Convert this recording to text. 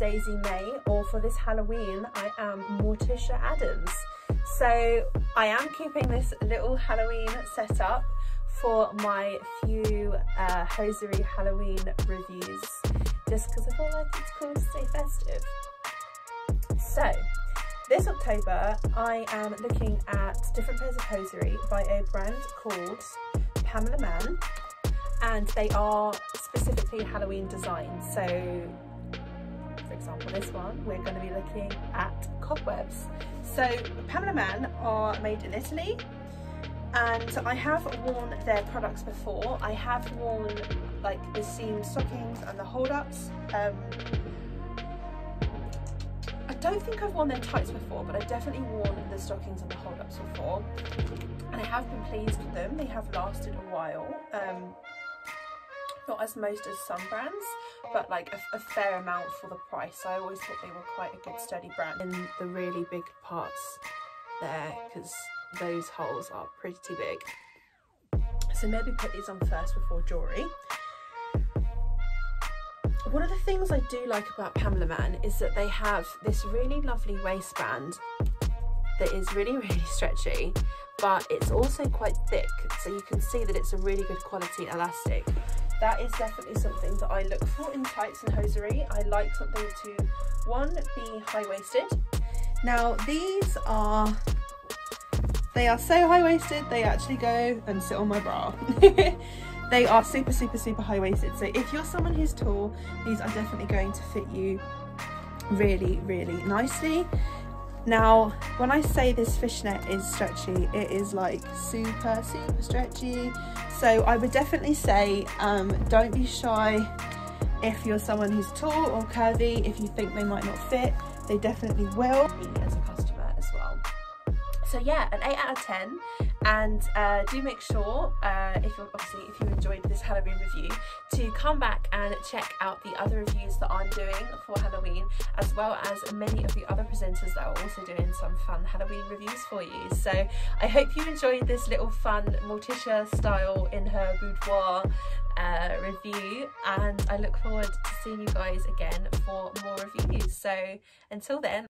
am Daisy May, or for this Halloween, I am Morticia Addams. So I am keeping this little Halloween set up for my few hosiery Halloween reviews, just because I feel like it's cool to stay festive. So this October, I am looking at different pairs of hosiery by a brand called Pamela Mann, and they are specifically Halloween designed. So for example, this one, we're going to be looking at cobwebs. So Pamela Mann are made in Italy, and I have worn their products before. I have worn like the seam stockings and the hold-ups. I don't think I've worn their tights before, but I've definitely worn the stockings and the hold-ups before, and I have been pleased with them. They have lasted a while, not as most as some brands, but like a fair amount for the price. I always thought they were quite a good sturdy brand. And the really big parts there, because those holes are pretty big. So maybe put these on first before jewellery. One of the things I do like about Pamela Mann is that they have this really lovely waistband that is really, really stretchy, but it's also quite thick, so you can see that it's a really good quality elastic. That is definitely something that I look for in tights and hosiery. I like something to, one, be high-waisted. Now these are, they are so high-waisted, they actually go and sit on my bra. They are super, super, super high-waisted. So if you're someone who's tall, these are definitely going to fit you really, really nicely. Now, when I say this fishnet is stretchy, it is like super, super stretchy. So I would definitely say don't be shy if you're someone who's tall or curvy. If you think they might not fit, they definitely will. Me as a customer as well. So yeah, an 8 out of 10. And do make sure, if you enjoyed this Halloween review, to come back and check out the other reviews that I'm doing for Halloween, as well as many of the other presenters that are also doing some fun Halloween reviews for you. So I hope you enjoyed this little fun Morticia style in her boudoir review, and I look forward to seeing you guys again for more reviews. So until then.